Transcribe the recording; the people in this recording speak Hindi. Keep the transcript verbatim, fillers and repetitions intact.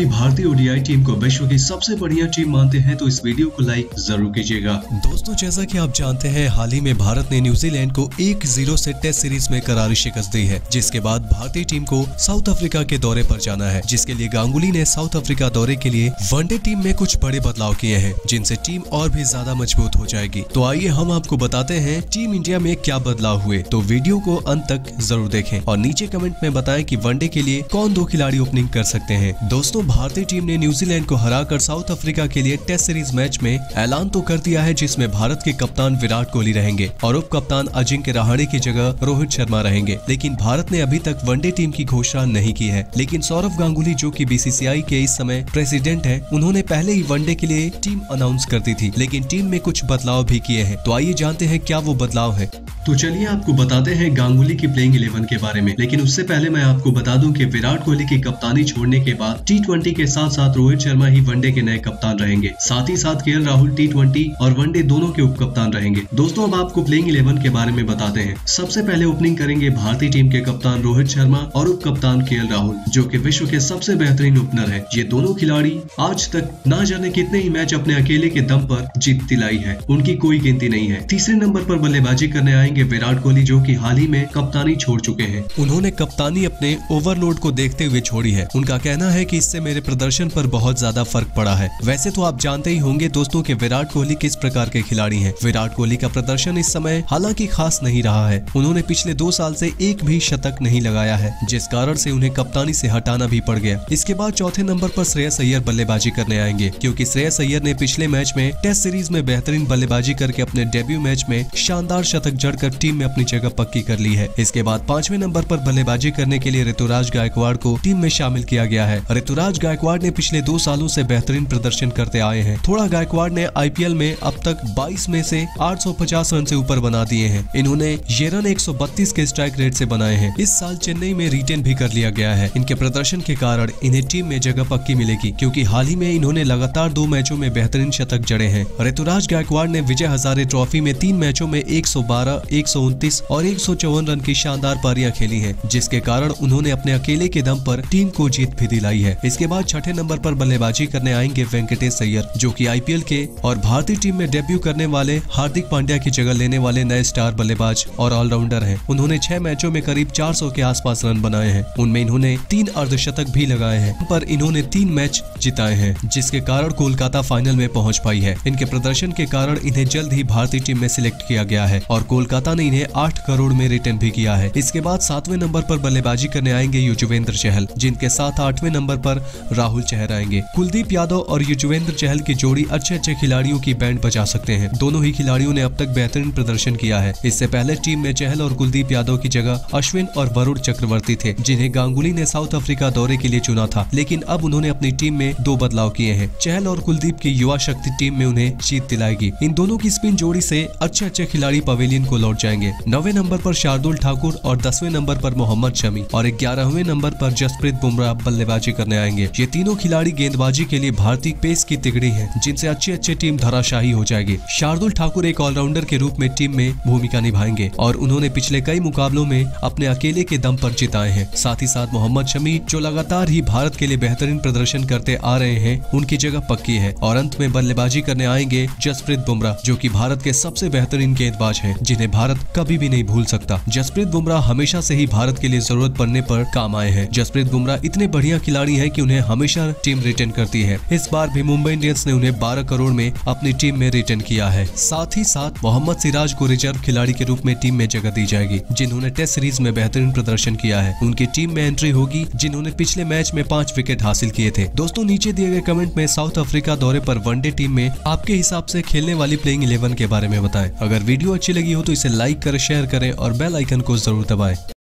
भी भारतीय ओडीआई टीम को विश्व की सबसे बढ़िया टीम मानते हैं तो इस वीडियो को लाइक जरूर कीजिएगा। दोस्तों, जैसा कि आप जानते हैं, हाल ही में भारत ने न्यूजीलैंड को एक जीरो से टेस्ट सीरीज में करारी शिकस्त दी है, जिसके बाद भारतीय टीम को साउथ अफ्रीका के दौरे पर जाना है, जिसके लिए गांगुली ने साउथ अफ्रीका दौरे के लिए वनडे टीम में कुछ बड़े बदलाव किए हैं, जिनसे टीम और भी ज्यादा मजबूत हो जाएगी। तो आइए हम आपको बताते हैं टीम इंडिया में क्या बदलाव हुए। तो वीडियो को अंत तक जरूर देखें और नीचे कमेंट में बताएं कि वनडे के लिए कौन दो खिलाड़ी ओपनिंग कर सकते हैं। दोस्तों, भारतीय टीम ने न्यूजीलैंड को हराकर साउथ अफ्रीका के लिए टेस्ट सीरीज मैच में ऐलान तो कर दिया है, जिसमें भारत के कप्तान विराट कोहली रहेंगे और उप कप्तान अजिंक्य रहाणे की जगह रोहित शर्मा रहेंगे। लेकिन भारत ने अभी तक वनडे टीम की घोषणा नहीं की है। लेकिन सौरव गांगुली, जो कि बीसीसीआई के इस समय प्रेसिडेंट है, उन्होंने पहले ही वनडे के लिए टीम अनाउंस कर दी थी, लेकिन टीम में कुछ बदलाव भी किए हैं। तो आइए जानते हैं क्या वो बदलाव है। तो चलिए आपको बताते हैं गांगुली की प्लेइंग इलेवन के बारे में। लेकिन उससे पहले मैं आपको बता दूं कि विराट कोहली की कप्तानी छोड़ने के बाद टी ट्वेंटी के साथ साथ रोहित शर्मा ही वनडे के नए कप्तान रहेंगे। साथ ही साथ केएल राहुल टी ट्वेंटी और वनडे दोनों के उप कप्तान रहेंगे। दोस्तों, अब आपको प्लेइंग इलेवन के बारे में बताते हैं। सबसे पहले ओपनिंग करेंगे भारतीय टीम के कप्तान रोहित शर्मा और उप कप्तान केएल राहुल, जो की विश्व के सबसे बेहतरीन ओपनर है। ये दोनों खिलाड़ी आज तक न जाने कितने ही मैच अपने अकेले के दम पर जीत दिलाई है, उनकी कोई गिनती नहीं है। तीसरे नंबर पर बल्लेबाजी करने आएंगे विराट कोहली, जो कि हाल ही में कप्तानी छोड़ चुके हैं। उन्होंने कप्तानी अपने ओवरलोड को देखते हुए छोड़ी है। उनका कहना है कि इससे मेरे प्रदर्शन पर बहुत ज्यादा फर्क पड़ा है। वैसे तो आप जानते ही होंगे दोस्तों कि विराट कोहली किस प्रकार के खिलाड़ी हैं। विराट कोहली का प्रदर्शन इस समय हालांकि खास नहीं रहा है। उन्होंने पिछले दो साल से एक भी शतक नहीं लगाया है, जिस कारण से उन्हें कप्तानी से हटाना भी पड़ गया। इसके बाद चौथे नंबर पर श्रेयस अय्यर बल्लेबाजी करने आएंगे, क्योंकि श्रेयस अय्यर ने पिछले मैच में टेस्ट सीरीज में बेहतरीन बल्लेबाजी करके अपने डेब्यू मैच में शानदार शतक जड़कर टीम में अपनी जगह पक्की कर ली है। इसके बाद पांचवें नंबर पर बल्लेबाजी करने के लिए ऋतुराज गायकवाड़ को टीम में शामिल किया गया है। ऋतुराज गायकवाड़ ने पिछले दो सालों से बेहतरीन प्रदर्शन करते आए हैं। थोड़ा गायकवाड़ ने आईपीएल में अब तक बाईस में से आठ सौ पचास रन से ऊपर बना दिए हैं। इन्होंने ये रन एक सौ बत्तीस के स्ट्राइक रेट से बनाए हैं। इस साल चेन्नई में रिटेन भी कर लिया गया है। इनके प्रदर्शन के कारण इन्हें टीम में जगह पक्की मिलेगी, क्योंकि हाल ही में इन्होंने लगातार दो मैचों में बेहतरीन शतक जड़े हैं। ऋतुराज गायकवाड़ ने विजय हजारे ट्रॉफी में तीन मैचों में एक सौ बारह, एक सौ उनतीस और एक सौ चौवन रन की शानदार पारियां खेली हैं, जिसके कारण उन्होंने अपने अकेले के दम पर टीम को जीत भी दिलाई है। इसके बाद छठे नंबर पर बल्लेबाजी करने आएंगे वेंकटेश अय्यर, जो कि आईपीएल के और भारतीय टीम में डेब्यू करने वाले हार्दिक पांड्या की जगह लेने वाले नए स्टार बल्लेबाज और ऑलराउंडर हैं। उन्होंने छह मैचों में करीब चार सौ के आसपास रन बनाए हैं। उनमें इन्होंने तीन अर्धशतक भी लगाए हैं, पर इन्होंने तीन मैच जिताए हैं, जिसके कारण कोलकाता फाइनल में पहुंच पाई है। इनके प्रदर्शन के कारण इन्हें जल्द ही भारतीय टीम में सिलेक्ट किया गया है और कोलकाता ने इन्हें आठ करोड़ में रिटर्न भी किया है। इसके बाद सातवें नंबर पर बल्लेबाजी करने आएंगे युजवेंद्र चहल, जिनके साथ आठवें नंबर पर राहुल चहल आएंगे। कुलदीप यादव और युजवेंद्र चहल की जोड़ी अच्छे अच्छे खिलाड़ियों की बैंड बजा सकते हैं। दोनों ही खिलाड़ियों ने अब तक बेहतरीन प्रदर्शन किया है। इससे पहले टीम में चहल और कुलदीप यादव की जगह अश्विन और वरुण चक्रवर्ती थे, जिन्हें गांगुली ने साउथ अफ्रीका दौरे के लिए चुना था। लेकिन अब उन्होंने अपनी टीम में दो बदलाव किए हैं। चहल और कुलदीप की युवा शक्ति टीम में उन्हें जीत दिलाएगी। इन दोनों की स्पिन जोड़ी से अच्छे अच्छे खिलाड़ी पवेलियन को लौट जाएंगे। नौवे नंबर पर शार्दुल ठाकुर और दसवें नंबर पर मोहम्मद शमी और ग्यारहवें नंबर पर जसप्रीत बुमराह बल्लेबाजी करने आएंगे। ये तीनों खिलाड़ी गेंदबाजी के लिए भारतीय पेस की तिगड़ी हैं, जिनसे अच्छी अच्छी टीम धराशाही हो जाएगी। शार्दुल ठाकुर एक ऑलराउंडर के रूप में टीम में भूमिका निभाएंगे और उन्होंने पिछले कई मुकाबलों में अपने अकेले के दम पर जिताए हैं। साथ ही साथ मोहम्मद शमी, जो लगातार ही भारत के लिए बेहतरीन प्रदर्शन करते आ रहे हैं, उनकी जगह पक्की है। और अंत में बल्लेबाजी करने आएंगे जसप्रीत बुमराह, जो की भारत के सबसे बेहतरीन गेंदबाज है, जिन्हें भारत कभी भी नहीं भूल सकता। जसप्रीत बुमराह हमेशा से ही भारत के लिए जरूरत पड़ने पर काम आए हैं। जसप्रीत बुमराह इतने बढ़िया खिलाड़ी हैं कि उन्हें हमेशा टीम रिटेन करती है। इस बार भी मुंबई इंडियंस ने उन्हें बारह करोड़ में अपनी टीम में रिटेन किया है। साथ ही साथ मोहम्मद सिराज को रिजर्व खिलाड़ी के रूप में टीम में जगह दी जाएगी, जिन्होंने टेस्ट सीरीज में बेहतरीन प्रदर्शन किया है। उनकी टीम में एंट्री होगी, जिन्होंने पिछले मैच में पांच विकेट हासिल किए थे। दोस्तों, नीचे दिए गए कमेंट में साउथ अफ्रीका दौरे पर वनडे टीम में आपके हिसाब से खेलने वाली प्लेइंग इलेवन के बारे में बताएं। अगर वीडियो अच्छी लगी हो तो इसे लाइक करें, शेयर करें और बेल आइकन को जरूर दबाएं।